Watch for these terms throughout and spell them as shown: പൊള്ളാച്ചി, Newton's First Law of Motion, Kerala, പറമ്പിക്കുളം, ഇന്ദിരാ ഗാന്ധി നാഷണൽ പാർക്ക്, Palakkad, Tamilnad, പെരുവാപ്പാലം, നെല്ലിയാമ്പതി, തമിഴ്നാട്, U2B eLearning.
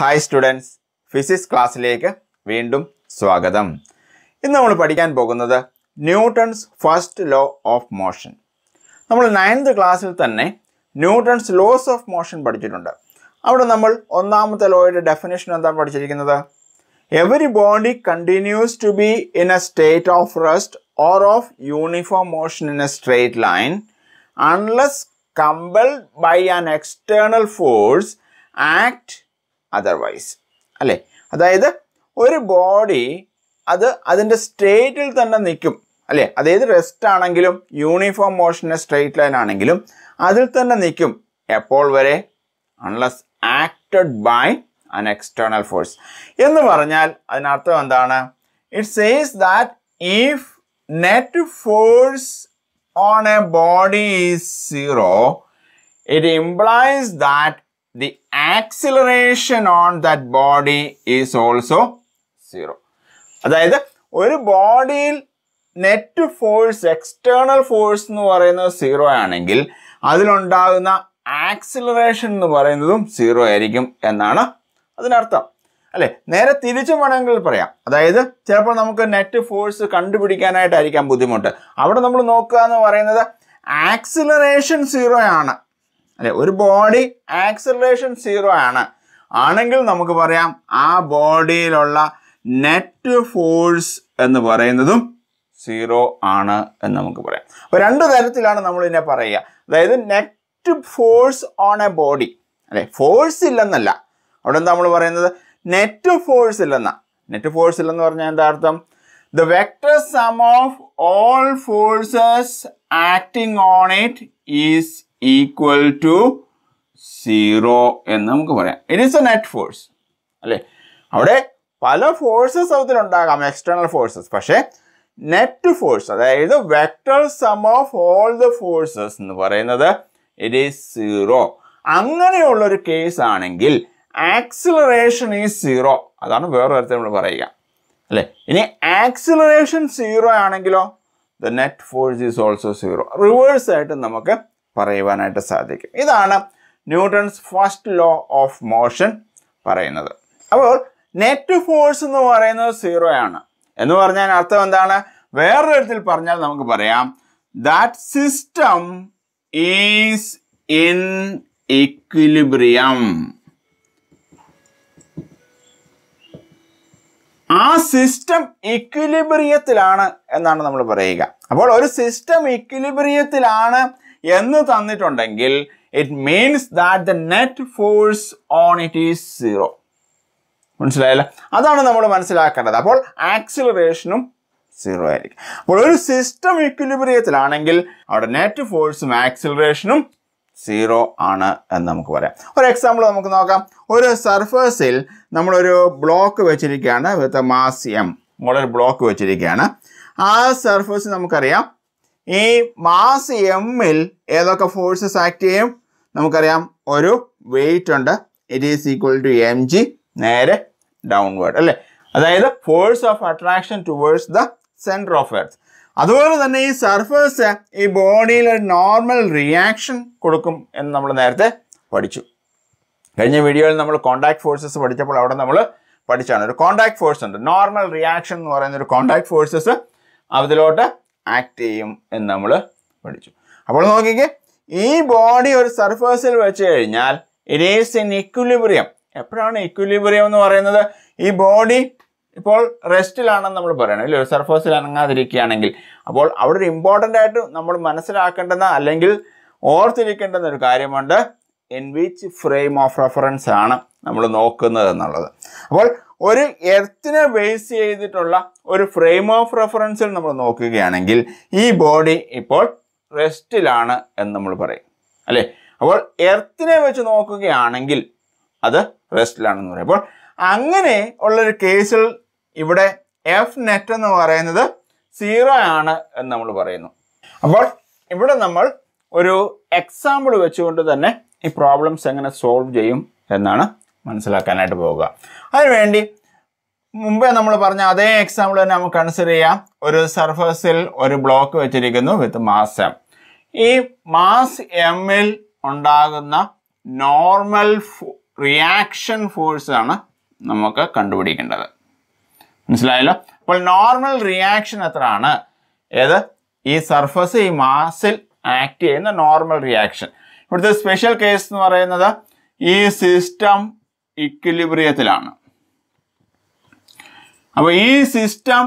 Hi students, physics class lekku veendum swagatham. Innu nammal padikkan pogunnathu Newton's First Law of Motion. Nammal 9th class il thanne Newton's laws of motion padichittundu. Avide nammal onnaamathe law ide definition endaan padichirikkunnathu. Every body continues to be in a state of rest or of uniform motion in a straight line unless compelled by an external force act otherwise. അല്ലേ, അതായത് ഒരു body അതിൻ്റെ സ്റ്റേറ്റിൽ തന്നെ നിൽക്കും, അല്ലേ, അതായത് rest ആണെങ്കിലും യൂണിഫോം മോഷന് സ്ട്രേറ്റ് ലൈൻ ആണെങ്കിലും അതിൽ തന്നെ നിൽക്കും. എപ്പോൾ വരെ? Unless acted by an external force. എന്ന് പറഞ്ഞാൽ അതിനർത്ഥം എന്താണ്? It says that if net force on a body is zero, it implies that the acceleration on that body is also zero. അതായത് ഒരു ബോഡിയിൽ നെറ്റ് ഫോഴ്സ് എക്സ്റ്റേണൽ ഫോഴ്സ് എന്ന് പറയുന്നത് zero ആണെങ്കിൽ അതിലുണ്ടാകുന്ന ആക്സിലറേഷൻ എന്ന് പറയുന്നതും സീറോ ആയിരിക്കും എന്നാണ് അതിനർത്ഥം, അല്ലേ? നേരെ തിരിച്ചു വേണമെങ്കിൽ പറയാം, അതായത് ചിലപ്പോൾ നമുക്ക് നെറ്റ് ഫോഴ്സ് കണ്ടുപിടിക്കാനായിട്ടായിരിക്കാം ബുദ്ധിമുട്ട്. അവിടെ നമ്മൾ നോക്കുക എന്ന് പറയുന്നത് ആക്സിലറേഷൻ സീറോ ആണ്, അല്ലെ? ഒരു ബോഡി ആക്സിലറേഷൻ സീറോ ആണെങ്കിൽ നമുക്ക് പറയാം ആ ബോഡിയിലുള്ള നെറ്റ് ഫോഴ്സ് എന്ന് പറയുന്നതും സീറോ ആണ് എന്ന് നമുക്ക് പറയാം. അപ്പോൾ രണ്ട് തരത്തിലാണ് നമ്മൾ ഇതിനെ പറയുക. അതായത് net force on a body, അല്ലെ, ഫോഴ്സ് ഇല്ലെന്നല്ല. അവിടെ എന്താ നമ്മൾ പറയുന്നത്? നെറ്റ് ഫോഴ്സ് ഇല്ലെന്നാണ്. നെറ്റ് ഫോഴ്സ് ഇല്ലെന്ന് പറഞ്ഞാൽ എന്താ അർത്ഥം? The vector sum of all forces acting on it is equal to zero എന്ന് നമുക്ക് പറയാം. It is a net force, അല്ലേ? അവിടെ പല ഫോഴ്സസ് അതിലുണ്ടാകാം, എക്സ്റ്റേണൽ ഫോഴ്സസ്. പക്ഷേ നെറ്റ് ഫോഴ്സ്, അതായത് vector sum of all the forces എന്ന് പറയുന്നത് ഇറ്റ് ഈസ് സീറോ. അങ്ങനെയുള്ളൊരു കേസ് ആണെങ്കിൽ ആക്സിലറേഷൻ ഈസ് സീറോ, അതാണ് വേറെ തരത്തിൽ നമ്മൾ പറയുക, അല്ലേ? ഇനി ആക്സിലറേഷൻ സീറോ ആണെങ്കിലോ? The net force is also zero. Reverse ആയിട്ട് നമുക്ക് പറയുവാനായിട്ട് സാധിക്കും. ഇതാണ് Newton's first law of motion പറയുന്നത്. അപ്പോൾ നെറ്റ് ഫോഴ്സ് എന്ന് പറയുന്നത് സീറോ ആണ് എന്ന് പറഞ്ഞാൽ അർത്ഥം എന്താണ്? വേറൊരു തരത്തിൽ പറഞ്ഞാൽ നമുക്ക് പറയാം that system is in equilibrium. ആ സിസ്റ്റം ഇക്വിലിബ്രിയത്തിലാണ് എന്നാണ് നമ്മൾ പറയുക. അപ്പോൾ ഒരു സിസ്റ്റം ഇക്വിലിബ്രിയത്തിലാണ് എന്ന് തന്നിട്ടുണ്ടെങ്കിൽ it means that the net force on it is zero. മനസ്സിലായല്ലോ? അതാണ് നമ്മൾ മനസ്സിലാക്കേണ്ടത്. അപ്പോൾ ആക്സിലറേഷനും സീറോ ആയിരിക്കും. അപ്പോൾ ഒരു സിസ്റ്റം ഇക്വിലിബ്രിയത്തിലാണെങ്കിൽ അവിടെ നെറ്റ് ഫോഴ്സും ആക്സിലറേഷനും സീറോ ആണ് എന്ന് നമുക്ക് പറയാം. ഒരു എക്സാമ്പിൾ നമുക്ക് നോക്കാം. ഒരു സർഫേസിൽ നമ്മളൊരു ബ്ലോക്ക് വെച്ചിരിക്കുകയാണ് വിത്ത് മാസ് എം. നമ്മളൊരു ബ്ലോക്ക് വെച്ചിരിക്കുകയാണ്. ആ സർഫേസ് നമുക്കറിയാം ഈ മാസ് എമ്മിൽ ഏതൊക്കെ ഫോഴ്സസ് ആക്ട് ചെയ്യും? നമുക്കറിയാം ഒരു വെയിറ്റ് ഉണ്ട്, it is equal to m g, നേരെ ഡൗൺവേർഡ്, അല്ലേ? അതായത് force of attraction towards the centre of earth. അതുപോലെ തന്നെ ഈ സർഫേസ് ഈ ബോഡിയിൽ ഒരു നോർമൽ റിയാക്ഷൻ കൊടുക്കും എന്ന് നമ്മൾ നേരത്തെ പഠിച്ചു. കഴിഞ്ഞ വീഡിയോയിൽ നമ്മൾ കോൺടാക്ട് ഫോഴ്സസ് പഠിച്ചപ്പോൾ അവിടെ നമ്മൾ പഠിച്ചാണ് ഒരു കോൺടാക്ട് ഫോഴ്സ് ഉണ്ട്, നോർമൽ റിയാക്ഷൻ എന്ന് പറയുന്ന ഒരു കോൺടാക്ട് ഫോഴ്സസ് അതിലോട്ട് ആക്ട് ചെയ്യും എന്ന് നമ്മൾ പഠിച്ചു. അപ്പോൾ നോക്കിക്കേ, ഈ ബോഡി ഒരു സർഫേസിൽ വെച്ച് കഴിഞ്ഞാൽ ഇറ്റ് ഈസ് ഇൻ ഇക്വിലിബ്രിയം. എപ്പോഴാണ് ഇക്വിലിബ്രിയം എന്ന് പറയുന്നത്? ഈ ബോഡി ഇപ്പോൾ റെസ്റ്റിലാണെന്ന് നമ്മൾ പറയണം, ഇല്ല, ഒരു സർഫേസിൽ അനങ്ങാതിരിക്കുകയാണെങ്കിൽ. അപ്പോൾ അവിടെ ഒരു ഇമ്പോർട്ടൻ്റ് ആയിട്ട് നമ്മൾ മനസ്സിലാക്കേണ്ടെന്ന് അല്ലെങ്കിൽ ഓർത്തിരിക്കേണ്ടെന്ന ഒരു കാര്യമുണ്ട്, in which frame of reference ആണ് നമ്മൾ നോക്കുന്നത് എന്നുള്ളത്. അപ്പോൾ ഒരു എർത്തിനെ ബേസ് ചെയ്തിട്ടുള്ള ഒരു ഫ്രെയിം ഓഫ് റെഫറൻസിൽ നമ്മൾ നോക്കുകയാണെങ്കിൽ ഈ ബോഡി ഇപ്പോൾ റെസ്റ്റിലാണ് എന്ന് നമ്മൾ പറയും, അല്ലേ? അപ്പോൾ എർത്തിനെ വെച്ച് നോക്കുകയാണെങ്കിൽ അത് റെസ്റ്റിലാണെന്ന് പറയും. അപ്പോൾ അങ്ങനെ ഉള്ളൊരു കേസിൽ ഇവിടെ എഫ് നെറ്റ് എന്ന് പറയുന്നത് സീറോ ആണ് എന്ന് നമ്മൾ പറയുന്നു. അപ്പോൾ ഇവിടെ നമ്മൾ ഒരു എക്സാമ്പിൾ വെച്ചുകൊണ്ട് തന്നെ ഈ പ്രോബ്ലംസ് എങ്ങനെ സോൾവ് ചെയ്യും എന്നാണ് മനസ്സിലാക്കാനായിട്ട് പോവുക. അതിനുവേണ്ടി മുമ്പേ നമ്മൾ പറഞ്ഞ അതേ എക്സാമ്പിൾ തന്നെ നമുക്ക് കൺസിഡർ ചെയ്യാം. ഒരു സർഫസിൽ ഒരു ബ്ലോക്ക് വെച്ചിരിക്കുന്നു വിത്ത് മാസ് എം. ഈ മാസ് എമ്മിൽ ഉണ്ടാകുന്ന normal reaction force aanu namukku kandupidikkennathu. മനസ്സിലായല്ലോ? അപ്പോൾ നോർമൽ റിയാക്ഷൻ എത്രയാണ്? ഏത് ഈ സർഫസ് ഈ മാസിൽ ആക്ട് ചെയ്യുന്ന നോർമൽ റിയാക്ഷൻ. ഇവിടുത്തെ സ്പെഷ്യൽ കേസ് എന്ന് പറയുന്നത് ഈ സിസ്റ്റം ഇക്വിലിബ്രിയത്തിലാണ്. അപ്പോൾ ഈ സിസ്റ്റം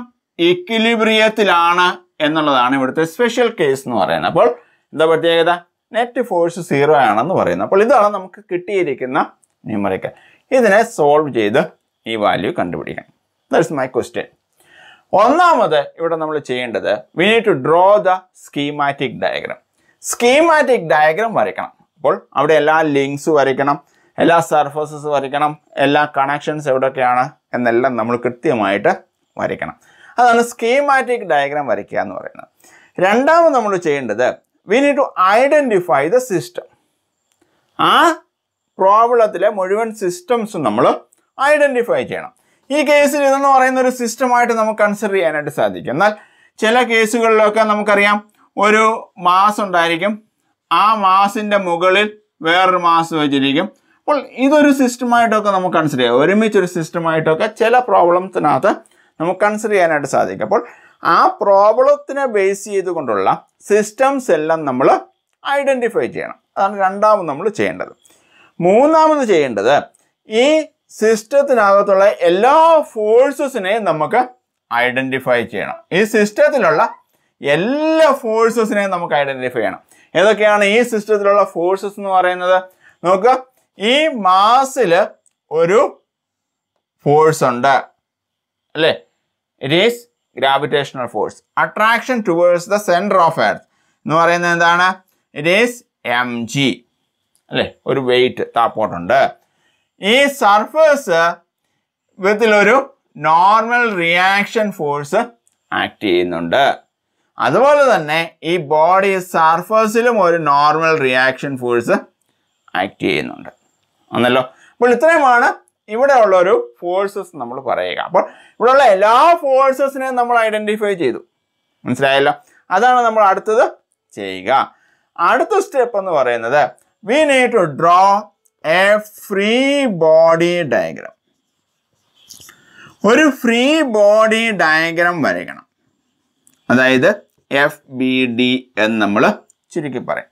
ഇക്വിലിബ്രിയത്തിലാണ് എന്നുള്ളതാണ് ഇവിടുത്തെ സ്പെഷ്യൽ കേസ് എന്ന് പറയുന്നത്. അപ്പോൾ എന്താ പ്രത്യേകത? നെറ്റ് ഫോഴ്സ് സീറോ ആണെന്ന് പറയുന്നത്. അപ്പോൾ ഇതാണ് നമുക്ക് കിട്ടിയിരിക്കുന്ന ന്യൂമറിക്കൽ. ഇതിനെ സോൾവ് ചെയ്ത് ഈ വാല്യൂ കണ്ടുപിടിക്കണം. That's my question. ഒന്നാമത് ഇവിടെ നമ്മൾ ചെയ്യേണ്ടത് we need to draw the schematic diagram. Schematic diagram വരയ്ക്കണം. അപ്പോൾ അവിടെ എല്ലാ ലിങ്ക്സ് വരയ്ക്കണം, എല്ലാ സർഫസസ് വരയ്ക്കണം, എല്ലാ കണക്ഷൻസ് എവിടെയൊക്കെയാണ് എന്നെല്ലാം നമ്മൾ കൃത്യമായിട്ട് വരയ്ക്കണം. അതാണ് സ്കീമാറ്റിക് ഡയഗ്രാം വരയ്ക്കുക എന്ന് പറയുന്നത്. രണ്ടാമത് നമ്മൾ ചെയ്യേണ്ടത് we need to identify the system. ആ പ്രോബ്ലത്തിലെ മുഴുവൻ സിസ്റ്റംസും നമ്മൾ ഐഡൻറ്റിഫൈ ചെയ്യണം. ഈ കേസിൽ ഇതെന്ന് പറയുന്ന ഒരു സിസ്റ്റമായിട്ട് നമുക്ക് കൺസിഡർ ചെയ്യാനായിട്ട് സാധിക്കും. എന്നാൽ ചില കേസുകളിലൊക്കെ നമുക്കറിയാം ഒരു മാസ് ഉണ്ടായിരിക്കും, ആ മാസിൻ്റെ മുകളിൽ വേറൊരു മാസ് വെച്ചിരിക്കും. അപ്പോൾ ഇതൊരു സിസ്റ്റമായിട്ടൊക്കെ നമുക്ക് കൺസിഡർ ചെയ്യാം. ഒരുമിച്ചൊരു സിസ്റ്റമായിട്ടൊക്കെ ചില പ്രോബ്ലംസിനകത്ത് നമുക്ക് കൺസിഡർ ചെയ്യാനായിട്ട് സാധിക്കും. അപ്പോൾ ആ പ്രോബ്ലത്തിനെ ബേസ് ചെയ്തുകൊണ്ടുള്ള സിസ്റ്റംസ് എല്ലാം നമ്മൾ ഐഡൻറ്റിഫൈ ചെയ്യണം. അതാണ് രണ്ടാമത് നമ്മൾ ചെയ്യേണ്ടത്. മൂന്നാമത് ചെയ്യേണ്ടത് ഈ സിസ്റ്റത്തിനകത്തുള്ള എല്ലാ ഫോഴ്സസിനെയും നമുക്ക് ഐഡൻറ്റിഫൈ ചെയ്യണം. ഈ സിസ്റ്റത്തിലുള്ള എല്ലാ ഫോഴ്സസിനെയും നമുക്ക് ഐഡൻറ്റിഫൈ ചെയ്യണം. ഏതൊക്കെയാണ് ഈ സിസ്റ്റത്തിലുള്ള ഫോഴ്സസ് എന്ന് പറയുന്നത്? നോക്കുക, ഈ മാസിൽ ഒരു ഫോഴ്സ് ഉണ്ട് അല്ലേ? It is gravitational force, attraction towards the centre of earth എന്ന് പറയുന്നത് എന്താണ്? ഇറ്റ് ഈസ് mg അല്ലേ? ഒരു വെയിറ്റ് താപ്പോട്ടുണ്ട്. ഈ സർഫേസ് വിത്തിലൊരു നോർമൽ റിയാക്ഷൻ ഫോഴ്സ് ആക്ട് ചെയ്യുന്നുണ്ട്. അതുപോലെ തന്നെ ഈ ബോഡി സർഫേസിലും ഒരു നോർമൽ റിയാക്ഷൻ ഫോഴ്സ് ആക്ട് ചെയ്യുന്നുണ്ട്. ആണല്ലോ? അപ്പോൾ ഇത്രയുമാണ് ഇവിടെ ഉള്ളൊരു ഫോഴ്സസ് നമ്മൾ പറയുക. അപ്പോൾ ഇവിടെയുള്ള എല്ലാ ഫോഴ്സസിനെയും നമ്മൾ ഐഡൻറ്റിഫൈ ചെയ്തു. മനസ്സിലായല്ലോ? അതാണ് നമ്മൾ അടുത്തത് ചെയ്യുക. അടുത്ത സ്റ്റെപ്പ് എന്ന് പറയുന്നത് we need to draw a free body diagram. ഒരു ഫ്രീ ബോഡി ഡയഗ്രാം വരയ്ക്കണം. അതായത് FBD എന്ന് നമ്മൾ ചുരുക്കി പറയും.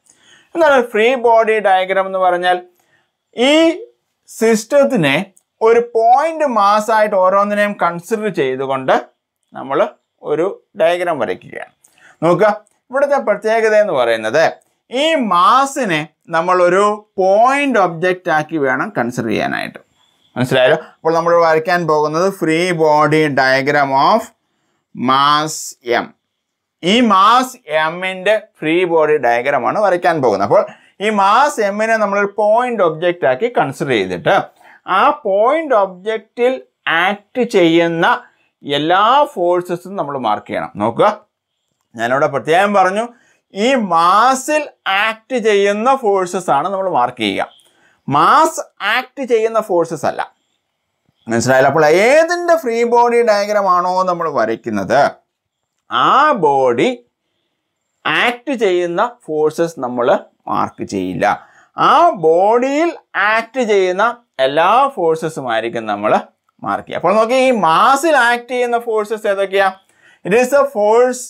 എന്താണ് ഫ്രീ ബോഡി ഡയഗ്രാം എന്ന് പറഞ്ഞാൽ? ഈ സിസ്റ്റത്തിനെ ഒരു പോയിന്റ് മാസായിട്ട് ഓരോന്നിനെയും കൺസിഡർ ചെയ്തുകൊണ്ട് നമ്മൾ ഒരു ഡയഗ്രാം വരയ്ക്കുകയാണ്. നോക്കുക, ഇവിടുത്തെ പ്രത്യേകത എന്ന് പറയുന്നത് ഈ മാസിനെ നമ്മളൊരു പോയിന്റ് ഒബ്ജക്റ്റ് ആക്കി വേണം കൺസിഡർ ചെയ്യാനായിട്ട്. മനസ്സിലായല്ലോ? അപ്പോൾ നമ്മൾ വരയ്ക്കാൻ പോകുന്നത് free body diagram of mass M. ഈ മാസ് എമ്മിൻ്റെ ഫ്രീ ബോഡി ഡയഗ്രാമാണ് വരയ്ക്കാൻ പോകുന്നത്. അപ്പോൾ ഈ മാസ് എമ്മിനെ നമ്മളൊരു പോയിന്റ് ഒബ്ജക്റ്റ് ആക്കി കൺസിഡർ ചെയ്തിട്ട് ആ പോയിന്റ് ഒബ്ജക്റ്റിൽ ആക്ട് ചെയ്യുന്ന എല്ലാ ഫോഴ്സസും നമ്മൾ മാർക്ക് ചെയ്യണം. നോക്കുക, ഞാനിവിടെ പ്രത്യേകം പറഞ്ഞു ഈ മാസിൽ ആക്ട് ചെയ്യുന്ന ഫോഴ്സസ് ആണ് നമ്മൾ മാർക്ക് ചെയ്യുക, മാസ് ആക്ട് ചെയ്യുന്ന ഫോഴ്സസ് അല്ല. മനസ്സിലായില്ല? അപ്പോൾ ഏതിൻ്റെ ഫ്രീ ബോഡി ഡയഗ്രാം ആണോ നമ്മൾ വരയ്ക്കുന്നത് ആ ബോഡി ആക്ട് ചെയ്യുന്ന ഫോഴ്സസ് നമ്മൾ മാർക്ക് ചെയ്യില്ല. ആ ബോഡിയിൽ ആക്ട് ചെയ്യുന്ന എല്ലാ ഫോഴ്സസുമായിരിക്കും നമ്മൾ മാർക്ക് ചെയ്യുക. അപ്പോൾ നോക്കി, ഈ മാസിൽ ആക്ട് ചെയ്യുന്ന ഫോഴ്സസ് ഏതൊക്കെയാണ്? It is a force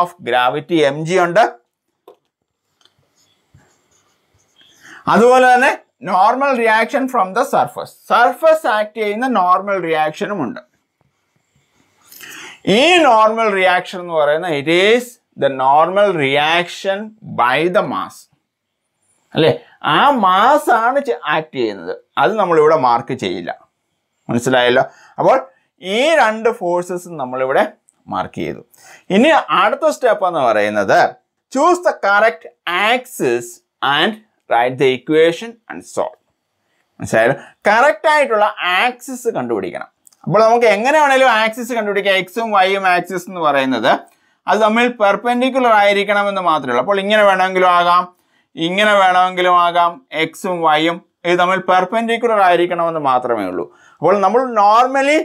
of gravity mg ഉണ്ട്. അതുപോലെ തന്നെ normal reaction from the surface, surface act ചെയ്യുന്ന നോർമൽ റിയാക്ഷനും ഉണ്ട്. ഈ നോർമൽ റിയാക്ഷൻ എന്ന് പറയുന്നത് it is the normal reaction by the mass അല്ലേ? ആ മാസ് ആണ് ആക്ട് ചെയ്യുന്നത്, അത് നമ്മളിവിടെ മാർക്ക് ചെയ്യില്ല. മനസ്സിലായല്ലോ? അപ്പോൾ ഈ രണ്ട് ഫോഴ്സസ് നമ്മളിവിടെ മാർക്ക് ചെയ്തു. ഇനി അടുത്ത സ്റ്റെപ്പ് എന്ന് പറയുന്നത് choose the correct axis and write the equation and solve. മനസ്സിലായാലും കറക്റ്റായിട്ടുള്ള ആക്സിസ് കണ്ടുപിടിക്കണം. അപ്പോൾ നമുക്ക് എങ്ങനെയാണെങ്കിലും ആക്സിസ് കണ്ടുപിടിക്കാം. എക്സും വൈയും ആക്സിസ് എന്ന് പറയുന്നത് അത് തമ്മിൽ പെർപെൻഡിക്കുലർ ആയിരിക്കണമെന്ന് മാത്രമേ ഉള്ളൂ. അപ്പോൾ ഇങ്ങനെ വേണമെങ്കിലും ആകാം, ഇങ്ങനെ വേണമെങ്കിലും ആകാം. എക്സും വൈയും ഇത് തമ്മിൽ പെർപെൻഡിക്കുലർ ആയിരിക്കണമെന്ന് മാത്രമേ ഉള്ളൂ. അപ്പോൾ നമ്മൾ നോർമലി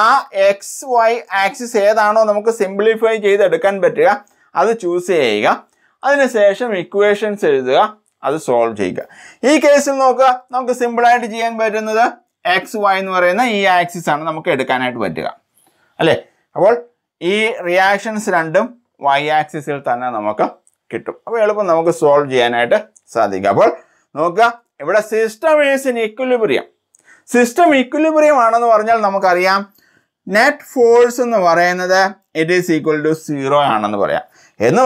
ആ എക്സ് വൈ ആക്സിസ് ഏതാണോ നമുക്ക് സിംപ്ലിഫൈ ചെയ്തെടുക്കാൻ പറ്റുക അത് ചൂസ് ചെയ്യുക, അതിനുശേഷം ഇക്വേഷൻസ് എഴുതുക, That's solve. In this case, we simple x, y, this axis. This reactions random y axis. We will solve the system is in equilibrium. System equilibrium net force it is equal to 0. This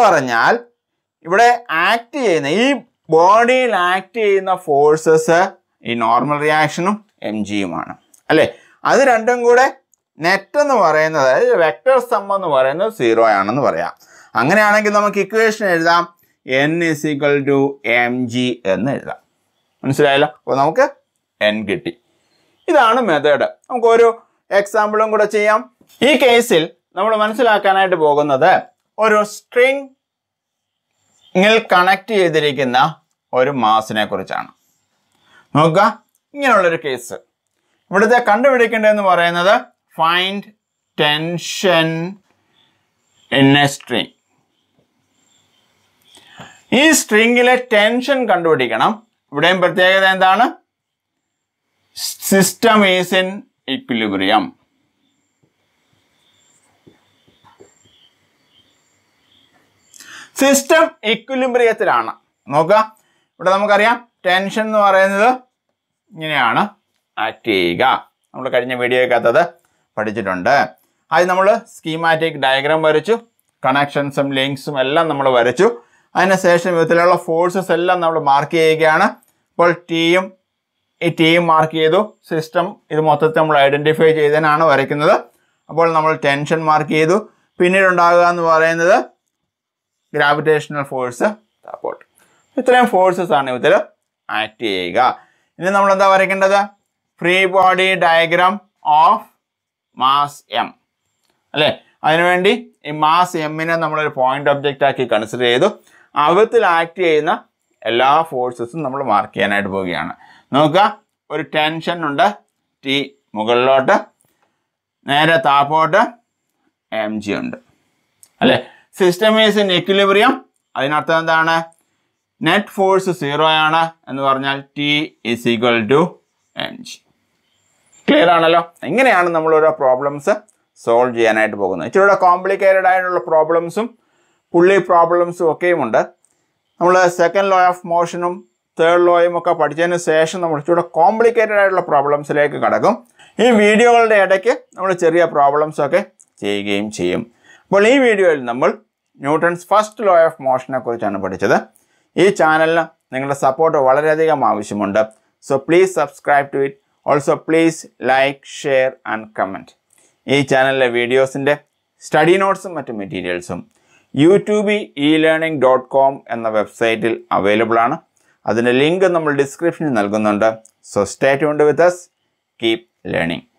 body act in the forces in normal reaction mg. That is net vector sum is 0. That equation n is equal to mg. N this is the method. We will do an example. In this case, we will do a string connect a mass. This case. Find tension in a string. This string is a tension. System is in equilibrium. System equilibrium. Tension video schematic diagram connections and links session forces mark team. Team mark system is identified as an another tension mark edu, pin gravitational force. These forces are acting. This free body diagram of mass M. This mass M is a point object. Consider all forces mark. Now, a tension on the T Mugalota Nara Tapota MG. System is in equilibrium. Net force is 0 and T is equal to mg. Clear? Analog problems solve Janite Bogon. It's a complicated problems, pulley problems okay. Second law of motion. Third law is a complicated problems. In this video, we will do problems. In this video, we Newton's First Law of Motion. This channel is support you. So please subscribe to it. Also, please like, share and comment. This channel videos, study notes and materials. U2B eLearning.com and the website available. That's the link in the description. So stay tuned with us. Keep learning.